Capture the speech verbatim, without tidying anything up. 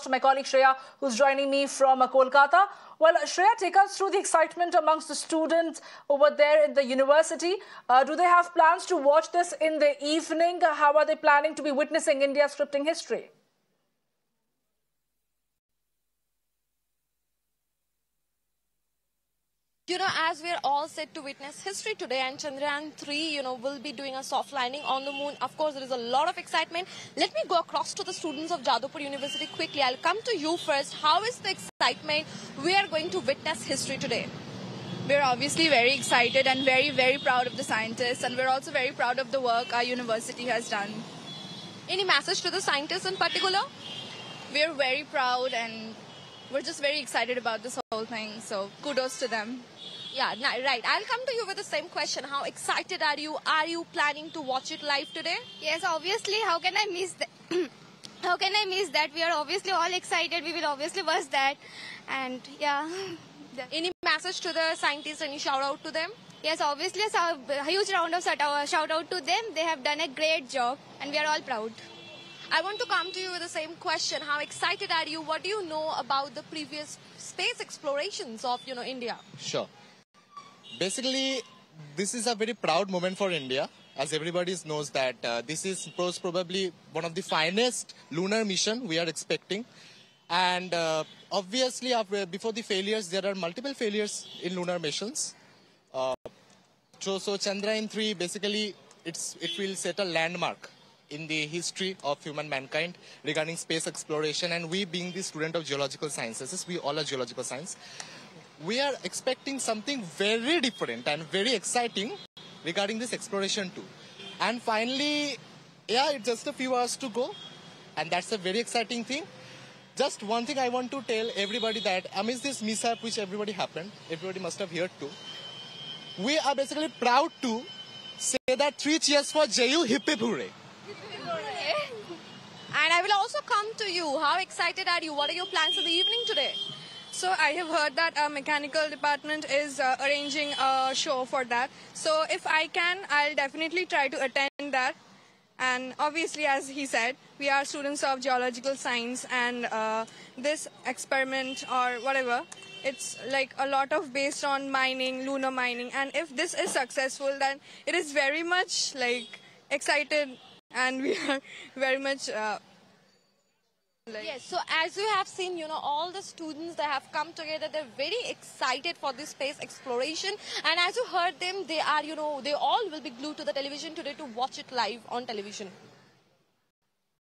To my colleague Shreya, who's joining me from uh, Kolkata. Well, Shreya, take us through the excitement amongst the students over there at the university. Uh, do they have plans to watch this in the evening? How are they planning to be witnessing India's scripting history? You know, as we're all set to witness history today, and Chandrayaan three, you know, will be doing a soft landing on the moon. Of course, there is a lot of excitement. Let me go across to the students of Jadavpur University quickly. I'll come to you first. How is the excitement? We are going to witness history today. We're obviously very excited and very, very proud of the scientists, and we're also very proud of the work our university has done. Any message to the scientists in particular? We're very proud and we're just very excited about this whole thing, so kudos to them. Yeah, right. I'll come to you with the same question. How excited are you? Are you planning to watch it live today? Yes, obviously. How can I miss that? How can I miss that? We are obviously all excited. We will obviously watch that. And yeah. Any message to the scientists? Any shout out to them? Yes, obviously. A huge round of shout out to them. They have done a great job and we are all proud. I want to come to you with the same question. How excited are you? What do you know about the previous space explorations of, you know, India? Sure. Basically, this is a very proud moment for India, as everybody knows that uh, this is most probably one of the finest lunar mission we are expecting. And uh, obviously, after, before the failures, there are multiple failures in lunar missions. Uh, so, so Chandrayaan three, basically, it's, it will set a landmark in the history of human mankind regarding space exploration, and we being the student of geological sciences, we all are geological science, we are expecting something very different and very exciting regarding this exploration too. And finally, yeah, it's just a few hours to go, and that's a very exciting thing. Just one thing I want to tell everybody that amidst this mishap which everybody happened, everybody must have heard too, we are basically proud to say that three cheers for Jayu Hippie. And I will also come to you. How excited are you? What are your plans for the evening today? So I have heard that our mechanical department is uh, arranging a show for that. So if I can, I'll definitely try to attend that. And obviously, as he said, we are students of geological science, and uh, this experiment or whatever, it's like a lot of based on mining, lunar mining. And if this is successful, then it is very much like excited. And we are very much... Uh, like yes, so as you have seen, you know, all the students that have come together, they're very excited for this space exploration. And as you heard them, they are, you know, they all will be glued to the television today to watch it live on television.